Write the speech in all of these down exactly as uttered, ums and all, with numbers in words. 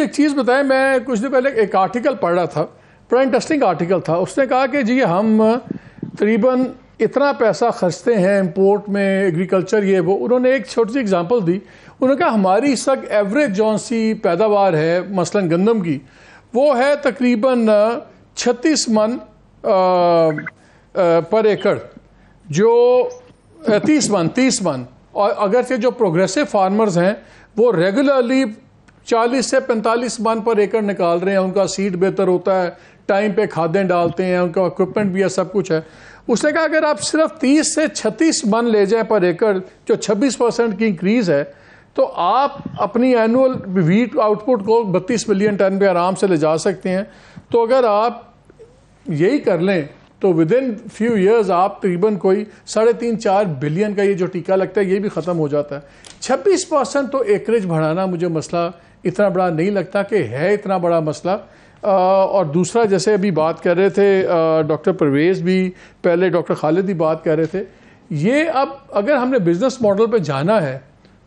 एक चीज़ बताएं, मैं कुछ दिन पहले एक आर्टिकल पढ़ रहा था, बड़ा इंटरेस्टिंग आर्टिकल था। उसने कहा कि जी हम तकरीबन इतना पैसा खर्चते हैं इंपोर्ट में, एग्रीकल्चर ये वो। उन्होंने एक छोटी सी एग्जांपल दी, उन्होंने कहा हमारी सक एवरेज जौन सी पैदावार है मसलन गंदम की, वो है तकरीबन छत्तीस मन पर एकड़, जो तीस मन तीस मन और अगर से जो प्रोग्रेसिव फार्मर्स हैं वो रेगुलरली चालीस से पैंतालीस मन पर एकड़ निकाल रहे हैं। उनका सीड बेहतर होता है, टाइम पे खादें डालते हैं, उनका इक्विपमेंट भी है, सब कुछ है। उसने कहा अगर आप सिर्फ तीस से छत्तीस मन ले जाएं पर एकड़, जो छब्बीस परसेंट की इंक्रीज़ है, तो आप अपनी एनुअल वीट आउटपुट को बत्तीस मिलियन टन पे आराम से ले जा सकते हैं। तो अगर आप यही कर लें तो विद इन फ्यू ईयर्स आप तकरीबन कोई साढ़े तीन चार बिलियन का ये जो टीका लगता है ये भी ख़त्म हो जाता है। छब्बीस परसेंट तो एकरेज बढ़ाना मुझे मसला इतना बड़ा नहीं लगता कि है इतना बड़ा मसला। आ, और दूसरा जैसे अभी बात कर रहे थे डॉक्टर परवेज़ भी, पहले डॉक्टर खालिद भी बात कर रहे थे, ये अब अगर हमने बिज़नेस मॉडल पे जाना है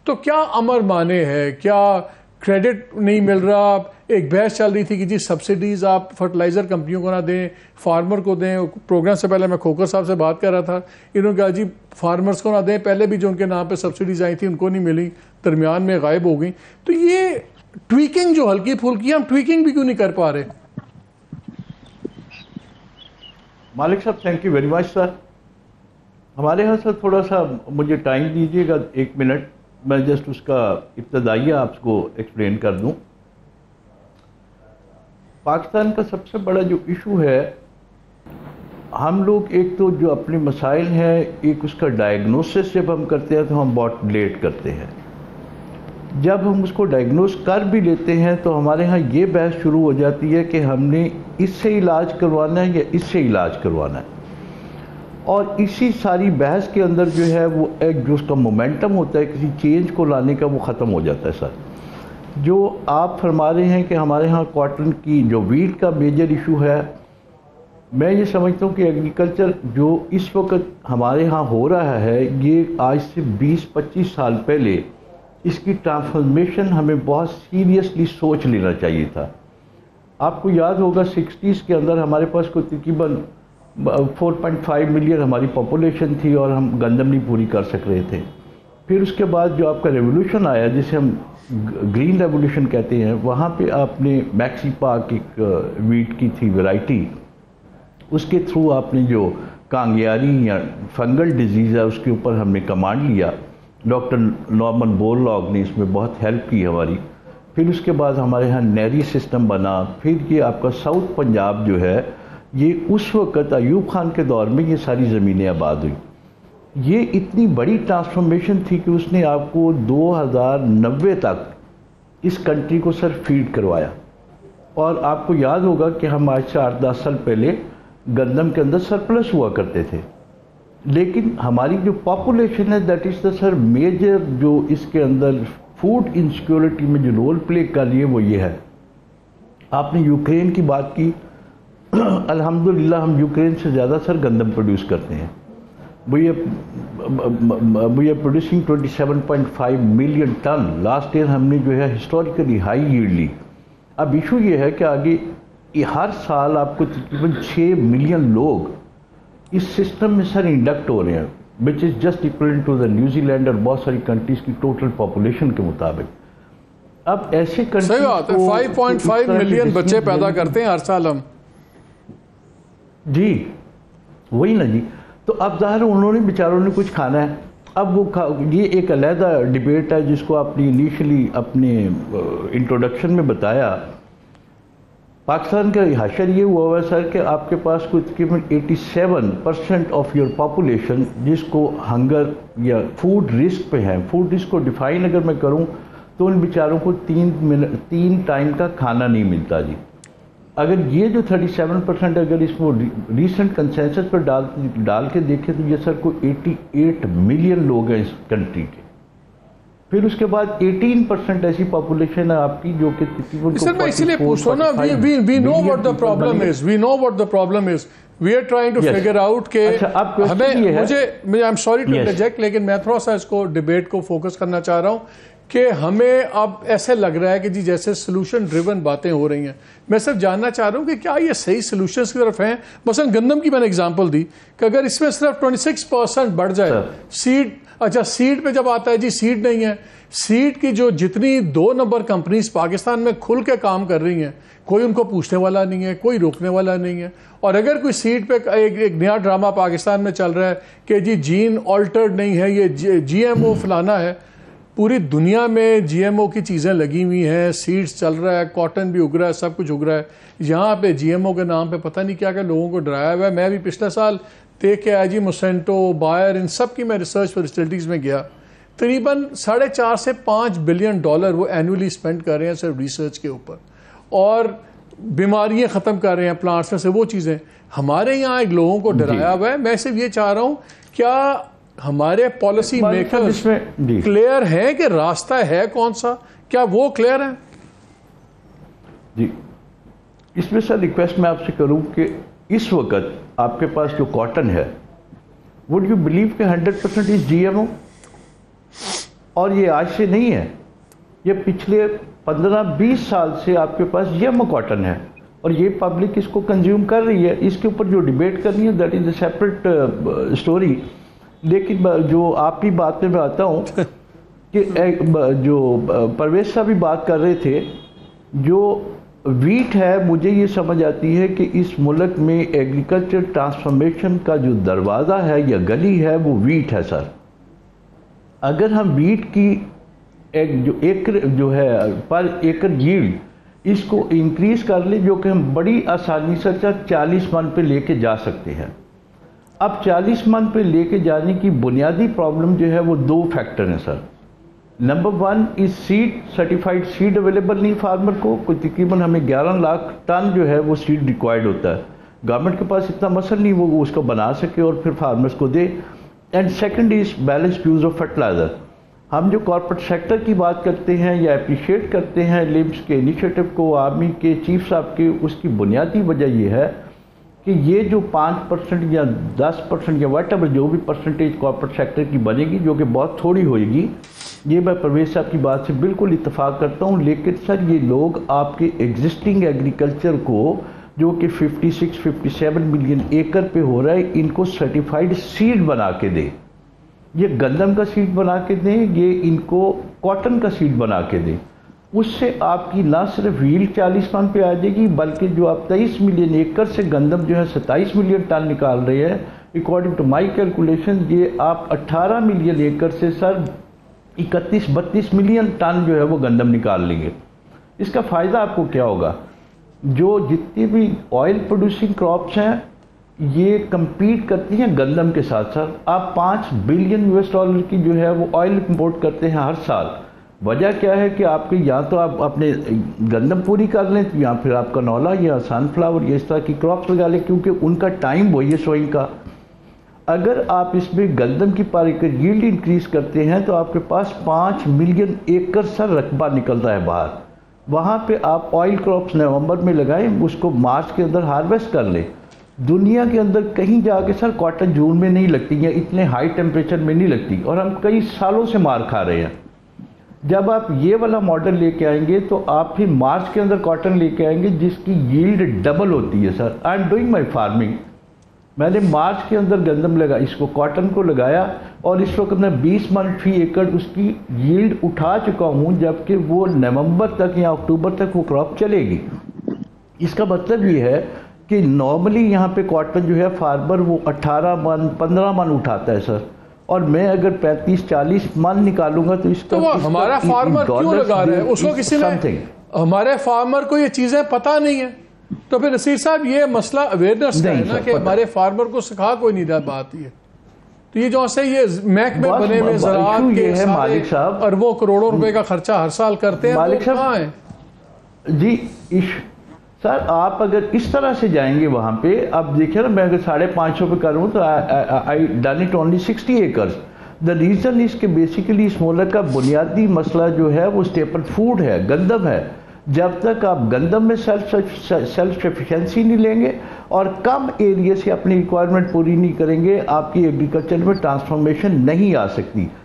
तो क्या अमर माने है, क्या क्रेडिट नहीं मिल रहा। एक बहस चल रही थी कि जी सब्सिडीज़ आप फर्टिलाइज़र कंपनियों को ना दें, फार्मर को दें। प्रोग्राम से पहले मैं खोकर साहब से बात कर रहा था, इन्होंने कहा जी फार्मर्स को ना दें, पहले भी जो उनके नाम पे सब्सिडीज़ आई थी उनको नहीं मिली, दरमियान में गायब हो गई। तो ये ट्वीकिंग जो हल्की फुल्की, हम ट्वीकिंग भी क्यों नहीं कर पा रहे। मालिक साहब, thank you very much sir. हमारे यहाँ सर थोड़ा सा मुझे टाइम दीजिएगा, एक मिनट, मैं जस्ट उसका इब्तदाइया आपको एक्सप्लेन कर दूं। पाकिस्तान का सबसे बड़ा जो इशू है, हम लोग एक तो जो अपने मसाइल हैं, एक उसका डायग्नोसिस जब हम करते हैं तो हम बहुत लेट करते हैं। जब हम उसको डायग्नोस कर भी लेते हैं तो हमारे यहाँ ये बहस शुरू हो जाती है कि हमने इससे इलाज करवाना है या इससे इलाज करवाना है। और इसी सारी बहस के अंदर जो है वो एक जो उसका मोमेंटम होता है किसी चेंज को लाने का, वो ख़त्म हो जाता है। सर जो आप फरमा रहे हैं कि हमारे यहाँ कॉटन की जो वीट का मेजर इशू है, मैं ये समझता हूँ कि एग्रीकल्चर जो इस वक्त हमारे यहाँ हो रहा है, ये आज से बीस पच्चीस साल पहले इसकी ट्रांसफॉर्मेशन हमें बहुत सीरियसली सोच लेना चाहिए था। आपको याद होगा सिक्सटीज़ के अंदर हमारे पास कोई तकरीबन चार पॉइंट पाँच मिलियन हमारी पॉपुलेशन थी और हम गंदम नहीं पूरी कर सक रहे थे। फिर उसके बाद जो आपका रेवोल्यूशन आया, जिसे हम ग्रीन रेवोल्यूशन कहते हैं, वहाँ पे आपने मैक्सी पाक एक वीट की थी वैरायटी, उसके थ्रू आपने जो कांगियारी या फंगल डिजीज़ है उसके ऊपर हमने कमांड लिया। डॉक्टर नॉर्मन बोरलॉग ने इसमें बहुत हेल्प की हमारी। फिर उसके बाद हमारे यहाँ नहरी सिस्टम बना। फिर ये आपका साउथ पंजाब जो है, ये उस वक़्त अयूब खान के दौर में ये सारी ज़मीनें आबाद हुई। ये इतनी बड़ी ट्रांसफॉर्मेशन थी कि उसने आपको दो हज़ार नब्बे तक इस कंट्री को सर फीड करवाया। और आपको याद होगा कि हम आज से आठ दस साल पहले गंदम के अंदर सरप्लस हुआ करते थे, लेकिन हमारी जो पॉपुलेशन है that is the sir major जो इसके अंदर फूड इनसिक्योरिटी में जो रोल प्ले कर रही है वो ये है। आपने यूक्रेन की बात की, अल्हम्दुलिल्लाह हम यूक्रेन से ज़्यादा सर गंदम प्रोड्यूस करते हैं। वी आर प्रोड्यूसिंग सत्ताईस point five million ton. Last year हमने जो है हिस्टोरिकली हाई यील्ड ली। अब इशू ये है कि आगे हर साल आपको तकरीबन छह मिलियन लोग इस सिस्टम में सर इंडक्ट हो रहे हैं, which is just equal to the New Zealand और बहुत सारी कंट्रीज़ की टोटल पॉपुलेशन के मुताबिक। अब ऐसे कंट्री पाँच पॉइंट पाँच मिलियन बच्चे पैदा करते हैं हर साल हम, जी वही ना जी। तो अब ज़ाहिर उन्होंने बेचारों ने कुछ खाना है। अब वो खा, ये एक अलहदा डिबेट है जिसको आपने इनिशियली अपने इंट्रोडक्शन में बताया। पाकिस्तान का हशर ये हुआ हुआ है सर कि आपके पास कोई तकरीबन सत्तासी परसेंट ऑफ योर पॉपुलेशन जिसको हंगर या फूड रिस्क पे है। फूड रिस्क को डिफाइन अगर मैं करूं तो उन बेचारों को तीन मिनट तीन टाइम का खाना नहीं मिलता जी। अगर ये जो सैंतीस परसेंट अगर इसको रीसेंट कंसेंसस पर डाल डाल के देखें तो ये सर कोई अठासी मिलियन लोग हैं इस कंट्री के। फिर उसके बाद अठारह परसेंट ऐसी पॉपुलेशन है आपकी जो कि सर मैं इसीलिए पूछ रहा हूं ना, we we know what the problem is, we know what the problem is, we are trying to figure out के हमें मुझे I am sorry to interject, लेकिन मैं थोड़ा सा इसको डिबेट को फोकस करना चाह रहा हूँ कि हमें अब ऐसे लग रहा है कि जी जैसे सोल्यूशन ड्रिवन बातें हो रही हैं। मैं सिर्फ जानना चाह रहा हूँ कि क्या ये सही सोल्यूशंस की तरफ हैं। मसलन गंदम की मैंने एग्जांपल दी कि अगर इसमें सिर्फ छब्बीस परसेंट बढ़ जाए सीड, अच्छा सीड पे जब आता है जी सीड नहीं है, सीड की जो जितनी दो नंबर कंपनीज पाकिस्तान में खुल के काम कर रही हैं, कोई उनको पूछने वाला नहीं है, कोई रोकने वाला नहीं है। और अगर कोई सीड पे एक, एक नया ड्रामा पाकिस्तान में चल रहा है कि जी जीन ऑल्टर्ड नहीं है, ये जी एम ओ फलाना है, पूरी दुनिया में जीएमओ की चीज़ें लगी हुई हैं, सीड्स चल रहा है, कॉटन भी उग रहा है, सब कुछ उग रहा है। यहाँ पे जीएमओ के नाम पे पता नहीं क्या क्या लोगों को डराया हुआ है। मैं भी पिछले साल देख के आया जी मोसेंटो, बायर, इन सब की मैं रिसर्च फैसिलिटीज़ में गया। तकरीबन साढ़े चार से पाँच बिलियन डॉलर वो एनुअली स्पेंड कर रहे हैं सिर्फ रिसर्च के ऊपर, और बीमारियाँ ख़त्म कर रहे हैं प्लांट्स में से वो चीज़ें। हमारे यहाँ एक लोगों को डराया हुआ है। मैं सिर्फ ये चाह रहा हूँ क्या हमारे पॉलिसी मेकर्स क्लियर है कि रास्ता है कौन सा, क्या वो क्लियर है? जी, इसमें सर रिक्वेस्ट मैं आपसे करूं कि इस वक्त आपके पास जो कॉटन है, वुड यू बिलीव कि हंड्रेड परसेंट इज जीएमओ? और ये आज से नहीं है, ये पिछले पंद्रह बीस साल से आपके पास जीएमओ कॉटन है और ये पब्लिक इसको कंज्यूम कर रही है। इसके ऊपर जो डिबेट करनी है that is a separate story. लेकिन जो आपकी बात में मैं आता हूँ कि जो परवेज साहब भी बात कर रहे थे, जो वीट है, मुझे ये समझ आती है कि इस मुल्क में एग्रीकल्चर ट्रांसफॉर्मेशन का जो दरवाज़ा है या गली है वो वीट है सर। अगर हम वीट की एक जो एकड़ जो है पर एकड़ यील्ड इसको इंक्रीज कर लें, जो कि हम बड़ी आसानी से सर चालीस मन पे लेके जा सकते हैं। अब चालीस मन पे लेके जाने की बुनियादी प्रॉब्लम जो है वो दो फैक्टर हैं sir. Number one is seed, certified seed available नहीं फार्मर को, कोई तकरीबन हमें ग्यारह लाख टन जो है वो सीड रिक्वायर्ड होता है। गवर्नमेंट के पास इतना मसल नहीं वो उसको बना सके और फिर फार्मर्स को दे। And second is balanced use of fertiliser. हम जो कॉर्पोरेट सेक्टर की बात करते हैं या अप्रिशिएट करते हैं लिम्स के इनिशिएटिव को, आर्मी के चीफ साहब के, उसकी बुनियादी वजह यह है कि ये जो पाँच परसेंट या दस परसेंट या वाट एवर जो भी परसेंटेज कॉर्पोरेट सेक्टर की बनेगी, जो कि बहुत थोड़ी होएगी, ये मैं परवेज साहब की बात से बिल्कुल इत्तेफाक करता हूँ। लेकिन सर ये लोग आपके एग्जिस्टिंग एग्रीकल्चर को जो कि छप्पन सत्तावन मिलियन एकड़ पे हो रहा है, इनको सर्टिफाइड सीड बना के दें। ये गंदम का सीड बना के दें, ये इनको कॉटन का सीड बना के दें। उससे आपकी ना सिर्फ यील्ड चालीस टन पे आ जाएगी, बल्कि जो आप तेईस मिलियन एकड़ से गंदम जो है सत्ताईस मिलियन टन निकाल रहे हैं, अकॉर्डिंग टू माय कैलकुलेशन ये आप अट्ठारह मिलियन एकड़ से सर इकतीस बत्तीस मिलियन टन जो है वो गंदम निकाल लेंगे। इसका फ़ायदा आपको क्या होगा? जो जितनी भी ऑयल प्रोड्यूसिंग क्रॉप्स हैं ये कम्पीट करती हैं गंदम के साथ। सर आप पाँच बिलियन यूएस डॉलर की जो है वो ऑयल इम्पोर्ट करते हैं हर साल। वजह क्या है कि आपके या तो आप अपने गंदम पूरी कर लें या फिर आपका नौला या सनफ्लावर या इस तरह की क्रॉप्स लगा लें, क्योंकि उनका टाइम वही है सोइंग का। अगर आप इसमें गंदम की पर एकड़ यील्ड इंक्रीज़ करते हैं तो आपके पास पाँच मिलियन एकड़ सर रकबा निकलता है बाहर। वहाँ पे आप ऑयल क्रॉप्स नवंबर में लगाएं, उसको मार्च के अंदर हार्वेस्ट कर लें। दुनिया के अंदर कहीं जाके सर कॉटन जून में नहीं लगती या इतने हाई टेम्परेचर में नहीं लगती, और हम कई सालों से मार खा रहे हैं। जब आप ये वाला मॉडल लेके आएंगे तो आप फिर मार्च के अंदर कॉटन लेके आएंगे जिसकी यील्ड डबल होती है sir. I am doing my farming, मैंने मार्च के अंदर गंदम लगा, इसको कॉटन को लगाया और इस वक्त मैं बीस मन फी एकड़ उसकी यील्ड उठा चुका हूँ, जबकि वो नवंबर तक या अक्टूबर तक वो क्रॉप चलेगी। इसका मतलब ये है कि नॉर्मली यहाँ पे कॉटन जो है फार्मर वो अट्ठारह मन पंद्रह मन उठाता है सर, और मैं अगर पैंतीस चालीस मान निकालूंगा तो इसका तो हमारा फार्मर क्यों लगा रहा है? उसको किसी ने, हमारे फार्मर को ये चीजें पता नहीं है। तो फिर नसीर साहब ये मसला अवेयरनेस का है ना कि हमारे फार्मर को सिखा कोई नहीं रहा बात ये। तो ये जो से ये मैक में बने हुए ज़राअत के है मालिक साहब, और वो करोड़ों रुपए का खर्चा हर साल करते हैं मालिक साहब। जी सर आप अगर इस तरह से जाएंगे वहाँ पे, आप देखिए ना, मैं अगर साढ़े पाँच सौ पे करूँ तो I done it only sixty acres. The reason is कि बेसिकली इस मुल्क का बुनियादी मसला जो है वो स्टेपल फूड है, गंदम है। जब तक आप गंदम में सेल्फ सेल्फ सफिशेंसी नहीं लेंगे और कम एरिया से अपनी रिक्वायरमेंट पूरी नहीं करेंगे, आपकी एग्रीकल्चर में ट्रांसफॉर्मेशन नहीं आ सकती।